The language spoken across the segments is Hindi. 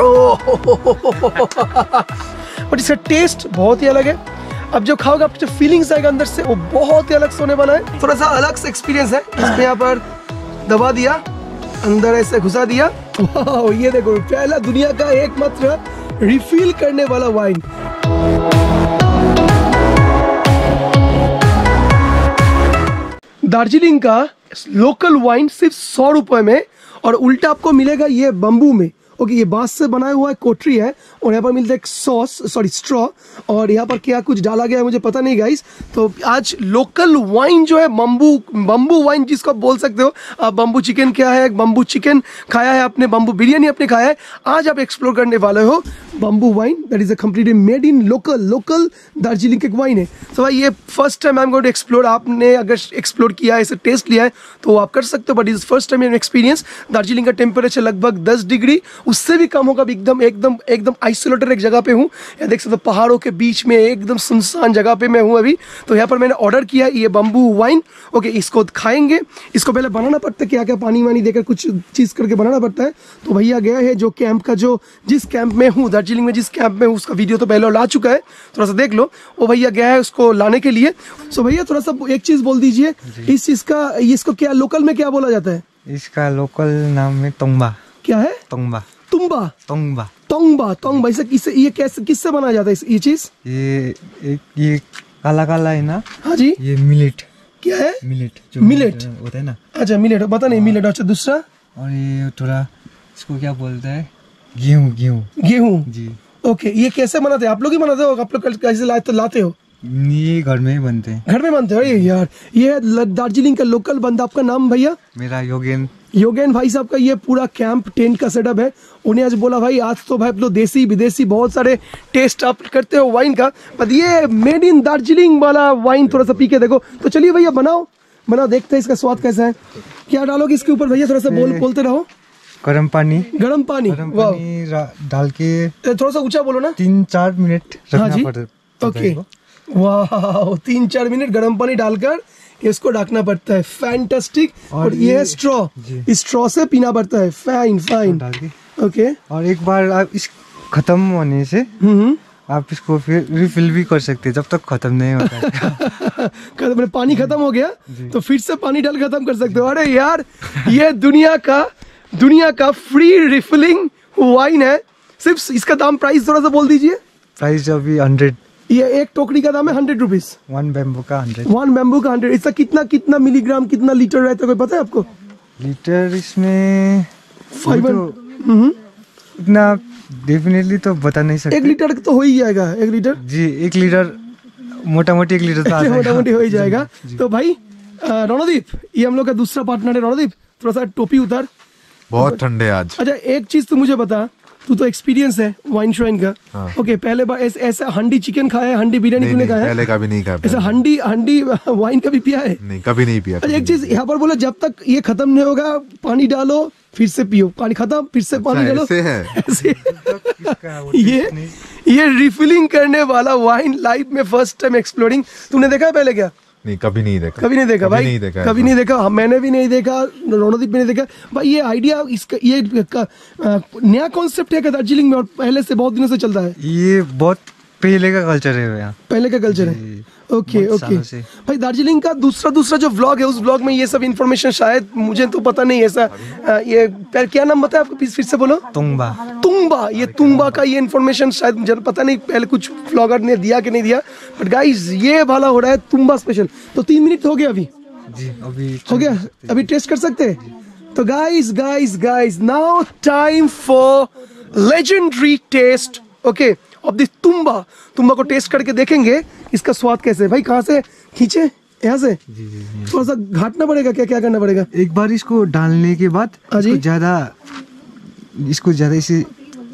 बट इसका टेस्ट बहुत ही अलग है। अब जो खाओगे आपको जो फीलिंग्स आएगा अंदर से वो बहुत ही अलग से होने वाला है। थोड़ा सा अलग से एक्सपीरियंस है। इसमें यहाँ पर दबा दिया, अंदर ऐसे घुसा दिया। वाह, ये देखो पहला दुनिया का एकमात्र रिफिल करने वाला वाइन। दार्जिलिंग का लोकल वाइन सिर्फ 100 रुपए में, और उल्टा आपको मिलेगा ये बम्बू में। ओके, ये बांस से बनाया हुआ कोटरी है, और यहाँ पर मिलता है सॉस, सॉरी स्ट्रॉ, और यहाँ पर क्या कुछ डाला गया है मुझे पता नहीं गाइस। तो आज लोकल वाइन जो है बम्बू वाइन जिसको आप बोल सकते हो, बम्बू चिकन क्या है, बम्बू चिकन खाया है आपने, बम्बू बिरयानी आपने खाया है, आज आप एक्सप्लोर करने वाले हो bamboo wine. That is a completely made in local Darjeeling के वाइन है। तो भाई ये first time I am going to explore. आपने अगर एक्सप्लोर किया है, इसे टेस्ट लिया है तो आप कर सकते हो, but is first time an experience. Darjeeling का टेम्परेचर लगभग 10 डिग्री, उससे भी कम होगा। एकदम आइसोलेटेड एक जगह पे हूँ, या देख सकते हो पहाड़ों के बीच में एकदम सुनसान जगह पे मैं हूँ अभी। तो यहाँ पर मैंने ऑर्डर किया ये बम्बू वाइन। ओके, इसको खाएंगे। इसको पहले बनाना पड़ता है, क्या क्या पानी वानी देकर कुछ चीज़ करके बनाना पड़ता है। तो भैया गया है जो कैंप का, जो जिस कैंप में हूँ दार्जिलिंग में, जिस कैंप में हूँ उसका वीडियो तो पहले ला चुका है, थोड़ा सा देख लो। वो भैया गया है उसको लाने के लिए। सो भैया थोड़ा सा एक चीज़ बोल दीजिए, इस चीज़ का, इसको क्या लोकल में क्या बोला जाता है? इसका लोकल नाम है तुम्बा। क्या है? तुम्बा। तुम्बा तुम्बा तुम्बा तुम्बा। इसे ये कैसे, किससे बनाया जाता है ये चीज? ये काला काला है ना? हाँ जी, ये मिलेट। क्या है? मिलेट। मिलेट होता है ना? अच्छा मिलेट, पता नहीं मिलेट। अच्छा दूसरा, और ये थोड़ा इसको क्या बोलते हैं? गेहूँ। गेहूँ जी। ओके, ये कैसे बनाते हैं? आप लोग ही बनाते हो? आप लोग कैसे लाते हो? ये घर में ही बनते हैं। घर में बनते हो? यार ये दार्जिलिंग का लोकल बंदा। आपका नाम भैया? मेरा योगेन भाई साहब का ये पूरा कैंप टेंट का सेटअप है। उन्हें आज बोला भाई आज तो भाई आप लोग देसी विदेशी बहुत सारे टेस्ट आप करते हो वाइन का, पर ये मेड इन दार्जिलिंग वाला वाइन थोड़ा सा पी के देखो। तो चलिए भैया बनाओ, देखते हैं इसका स्वाद कैसा है। क्या डालोगे इसके ऊपर भैया? थोड़ा सा बोलते रहो। गर्म पानी डाल के थोड़ा सा ऊंचा बोलो ना। 3-4 मिनट। हाँ जी, ओके। वाह, 3-4 मिनट गर्म पानी डालकर इसको ढकना पड़ता है। फैंटास्टिक। और ये है स्ट्रॉ से पीना पड़ता है। फाइन। ओके, और एक बार आप इस खत्म होने से आप इसको फिर रिफिल भी कर सकते हैं, जब तक खत्म नहीं होता। कल पानी खत्म हो गया तो फिर से पानी डाल खत्म कर सकते हो। अरे यार, ये दुनिया का फ्री रिफिलिंग वाइन है। सिर्फ इसका दाम, प्राइस थोड़ा सा बोल दीजिए। प्राइस अभी 100। ये एक टोकरी का दाम है 100 रुपीज। वन बैम्बू का 100। इसका कितना मिलीग्राम, कितना लीटर रहता है, कोई पता है आपको? लीटर इसमें 500। इतना डेफिनेटली तो बता नहीं सकते। 1 लीटर तो हो ही जाएगा। 1 लीटर जी, 1 लीटर मोटा मोटी 1 लीटर मोटामोटी हो ही जाएगा। तो भाई रणदीप, ये हम लोग का दूसरा पार्टनर है। रणदीप थोड़ा सा टोपी उतार, बहुत ठंडे आज। अच्छा एक चीज तो मुझे बता, तू तो एक्सपीरियंस है वाइन श्राइन का। हाँ। ओके, पहले बार ऐसा हंडी चिकन खाया है? हंडी बिरयानी तूने खाया है? पहले कभी नहीं खाया। ऐसा हंडी वाइन कभी पिया है? नहीं, कभी नहीं पिया। अच्छा एक चीज यहाँ पर बोला, जब तक ये खत्म नहीं होगा पानी डालो, फिर से पियो, पानी खत्म, फिर से पानी डालो। ऐसे ये रिफिलिंग करने वाला वाइन लाइफ में फर्स्ट टाइम एक्सप्लोरिंग। तूने देखा है पहले? क्या नहीं, कभी नहीं देखा भाई। मैंने भी नहीं देखा, रणदीप भी नहीं देखा। भाई ये आइडिया, इसका ये नया कॉन्सेप्ट है क्या दार्जिलिंग में, और पहले से बहुत दिनों से चलता है? ये बहुत पहले का कल्चर है यहाँ, पहले का कल्चर है। ओके। भाई दार्जिलिंग का दूसरा जो व्लॉग है, उस व्लॉग में ये सब इन्फॉर्मेशन शायद, मुझे तो पता नहीं ऐसा। ये क्या नाम बताया आपको, फिर से बोलो? तुम्बा। ये तुम्बा का ये इन्फॉर्मेशन शायद, मुझे पता नहीं पहले कुछ व्लॉगर ने दिया कि नहीं दिया, बट गाइज ये भला हो रहा है तुम्बा स्पेशल। तो 3 मिनट हो गया अभी जी, अभी हो गया, अभी टेस्ट कर सकते हैं। तो guys now time for legendary taste. Okay, अब दिस तुम्बा को टेस्ट करके देखेंगे इसका स्वाद कैसे। भाई कहाँ से खींचे? यहाँ से थोड़ा सा घाटना पड़ेगा। क्या करना पड़ेगा? एक बार इसको डालने के बाद इसको ज्यादा इसे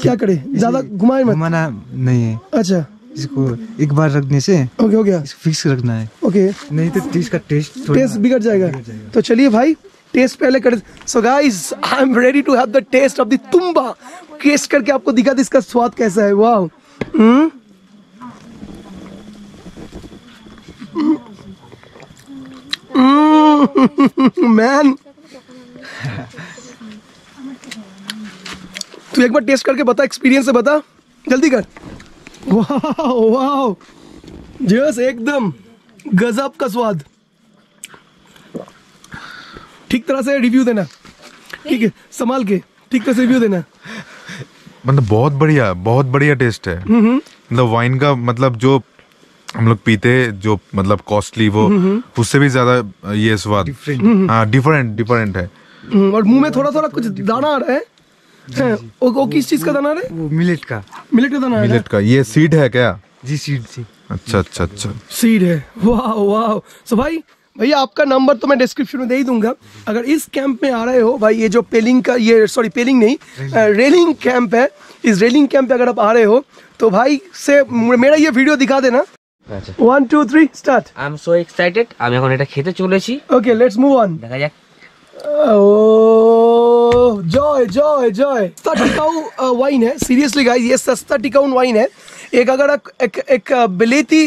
क्या करे, ज्यादा घुमाए मत। घुमाना नहीं है। अच्छा, इसको एक बार रखने से ओके हो गया, फिक्स रखना है। ओके, नहीं तो इसका टेस्ट बिगड़ जाएगा। तो चलिए भाई टेस्ट पहले कर। So guys, I am ready to have the taste of the tumba. Taste करके आपको दिखा दे इसका स्वाद कैसा है। वाओ, मैन तू एक बार टेस्ट करके बता, एक्सपीरियंस से बता, जल्दी कर। वाह वाह यस, एकदम गजब का स्वाद। ठीक तरह से रिव्यू देना, ठीक है, संभाल के ठीक तरह से रिव्यू देना। मतलब बहुत बढ़िया टेस्ट है। मतलब वाइन का, मतलब जो हम लोग पीते जो मतलब कॉस्टली वो, उससे भी ज्यादा ये स्वाद डिफरेंट है। और मुंह में थोड़ा थोड़ा कुछ दाना आ रहा है। वो किस चीज का दाना है? वो मिलेट का दाना है। मिलेट का ये सीड है क्या? जी सीड। अच्छा सीड है। वाह वाह। सो भैया आपका नंबर तो मैं डिस्क्रिप्शन में दे ही दूंगा। अगर इस कैंप में आ रहे हो भाई, ये जो पेलिंग का, ये सॉरी पेलिंग नहीं, रेलिंग कैंप है, इस रेलिंग कैंप पे अगर आप आ रहे हो तो भाई से मेरा ये वीडियो दिखा देना। 1 2 3 start. I am so excited. আমি এখন এটা খেতে চলেছি। Okay let's move on. দেখা যাক। ओह जॉय सस्ता टिकाऊ वाइन है। सीरियसली गाइस ये सस्ता टिकाऊ वाइन है। एक अगर एक बिलेती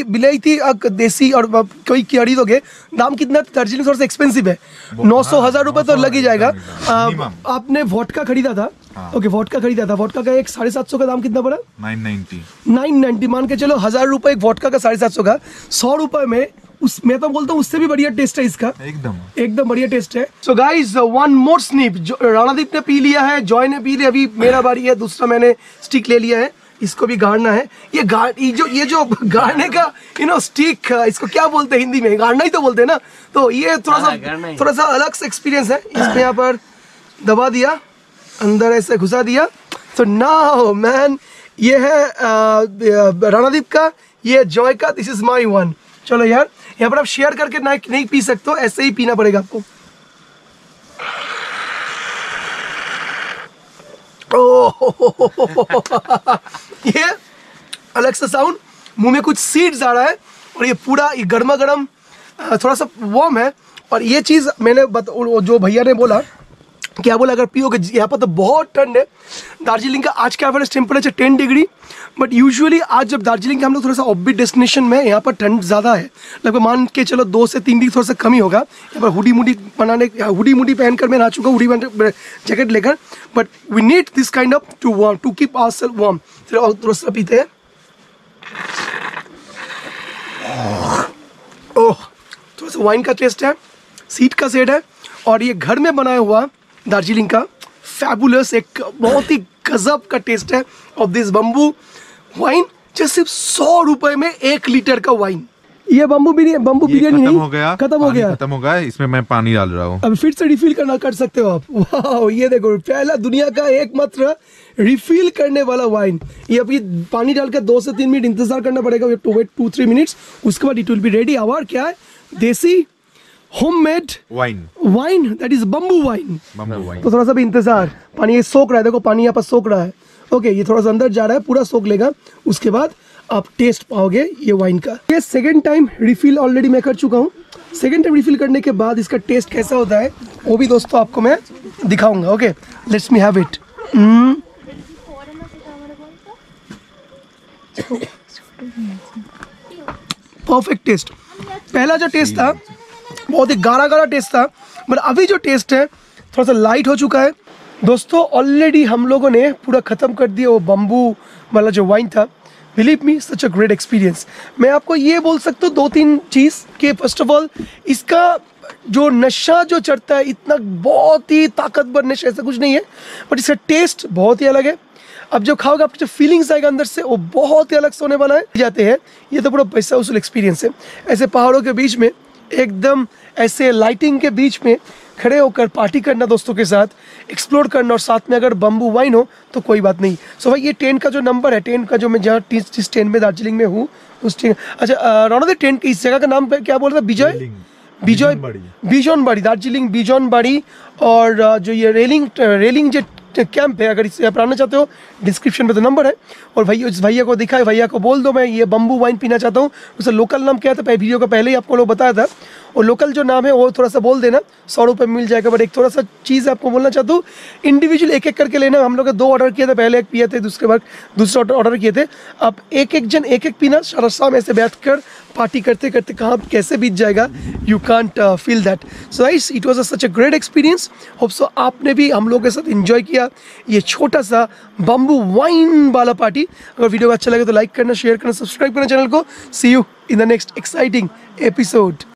देसी और कोई खरीदोगे दोगे, दाम कितना? दार्जिलिंग सबसे एक्सपेंसिव है, 900-1000 रुपये तो लग ही जाएगा। आपने वोडका खरीदा था? ओके वोडका खरीदा था। वोडका का एक 750 का दाम कितना पड़ा? 990। मान के चलो 1000 रुपये एक वोडका का, 750 का 100 रुपये में, उस मैं तो बोलता हूँ उससे भी बढ़िया टेस्ट है इसका, एकदम बढ़िया टेस्ट है। So guys one more sip. Ranadeep ने पी लिया है, जॉय ने पी लिया, अभी मेरा बारी है, दूसरा मैंने स्टिक ले लिया है, इसको भी गाड़ना है। ये जो गाड़ने का स्टिक, इसको क्या बोलते हैं हिंदी में? गाड़ना ही तो बोलते हैं ना। तो ये थोड़ा सा अलग से एक्सपीरियंस है। इसने यहाँ पर दबा दिया, अंदर ऐसे घुसा दिया। सो नाउ मैन, ये है राणादीप का, ये जॉय का, दिस इज माई वन। चलो यार, यहाँ पर आप शेयर करके नहीं पी सकते हो, ऐसे ही पीना पड़ेगा आपको। ये अलग सा साउंड, मुंह में कुछ सीड्स आ रहा है, और ये पूरा ये गर्मा गर्म, थोड़ा सा वार्म है। और ये चीज़ मैंने जो भैया ने बोला, क्या बोला? अगर पियोगे, यहाँ पर तो बहुत ठंड है। दार्जिलिंग का आज का average temperature 10 degree, but usually आज जब दार्जिलिंग के हम लोग थोड़ा सा ऑब्बिट डेस्टिनेशन में, यहाँ पर ठंड ज़्यादा है, लगभग मान के चलो 2 से 3 डिग्री थोड़ा सा कम ही होगा। यहाँ पर हुडी मुडी पहन कर मैं आ चुका हूँ, हुडी जैकेट लेकर, but we need this kind of to warm, to keep ourselves warm. थोड़ा सा पीते हैं। ओह थोड़ा सा वाइन का टेस्ट है, सीड का सेड है, और ये घर में बनाया हुआ दार्जिलिंग का फैबुलस, एक बहुत ही गजब का टेस्ट है of this bamboo wine. Just सिर्फ 100 रुपए में 1 लीटर का वाइन। ये बम्बू बिरयानी खत्म हो गया। इसमें मैं पानी डाल रहा हूँ, अब फिर से रिफिल करना कर सकते हो आप। वाह ये देखो, पहला दुनिया का एकमात्र रिफिल करने वाला वाइन। ये अभी पानी डालकर 2 से 3 मिनट इंतजार करना पड़ेगा, we have to wait 2-3 minutes, उसके बाद इट विल बी रेडी। और क्या है? देसी homemade wine, that is bamboo wine. तो थोड़ा सा भी इंतजार, पानी ये सोख रहा है, देखो पानी यहाँ पर सोख रहा है। ओके ये थोड़ा सा अंदर जा रहा है, पूरा सोख लेगा, उसके बाद आप टेस्ट पाओगे ये वाइन का। ये सेकेंड टाइम रिफिल ऑलरेडी मैं कर चुका हूँ। सेकेंड टाइम रिफिल करने के बाद इसका टेस्ट कैसा होता है वो भी दोस्तों आपको मैं दिखाऊंगा। Okay let's me have it. Perfect taste. पहला जो टेस्ट था बहुत ही गाढ़ा टेस्ट था, बट अभी जो टेस्ट है थोड़ा सा लाइट हो चुका है। दोस्तों ऑलरेडी हम लोगों ने पूरा ख़त्म कर दिया वो बम्बू वाला जो वाइन था। Believe me such a great experience. मैं आपको ये बोल सकता हूँ 2-3 चीज़ कि फर्स्ट ऑफ ऑल इसका जो नशा जो चढ़ता है, इतना बहुत ही ताकतवर नशा ऐसा कुछ नहीं है, बट इसका टेस्ट बहुत ही अलग है। अब जो खाओगे आपको जो फीलिंग्स आएगा अंदर से, वो बहुत ही अलग से होने वाला है। जाते हैं, ये तो पूरा पैसा वसूल एक्सपीरियंस है। ऐसे पहाड़ों के बीच में, एकदम ऐसे लाइटिंग के बीच में खड़े होकर पार्टी करना दोस्तों के साथ, एक्सप्लोर करना, और साथ में अगर बम्बू वाइन हो तो कोई बात नहीं। सो भाई ये 10 का जो नंबर है, 10 का जो मैं जहाँ जिस 10 में दार्जिलिंग में हूँ उस 10। अच्छा रौनक 10 की इस जगह का नाम क्या बोल रहा था? बिजनबाड़ी। दार्जिलिंग बिजनबाड़ी। और जो ये रेलिंग जो कैंप है, अगर इससे आप आना चाहते हो, डिस्क्रिप्शन में तो नंबर है। और भाई उस भैया को दिखा है, भैया को बोल दो मैं ये बम्बू वाइन पीना चाहता हूँ। उसका लोकल नाम क्या था? वीडियो का पहले ही आपको लोग बताया था। और लोकल जो नाम है वो थोड़ा सा बोल देना, 100 रुपये मिल जाएगा। बट एक थोड़ा सा चीज़ आपको बोलना चाहता हूँ, इंडिविजुअल एक एक करके लेना। हम लोग ने 2 ऑर्डर किए थे, पहले एक पिए थे, दूसरे बार दूसरा ऑर्डर किए थे। आप एक एक जन एक एक पीना, सारा शाम ऐसे बैठकर पार्टी करते करते कहाँ कैसे बीत जाएगा, you can't feel that. So guys, it was such a great experience. Hope so आपने भी हम लोगों के साथ एंजॉय किया ये छोटा सा बम्बू वाइन वाला पार्टी। अगर वीडियो अच्छा लगे तो लाइक करना, शेयर करना, सब्सक्राइब करना चैनल को। See you in the next exciting episode.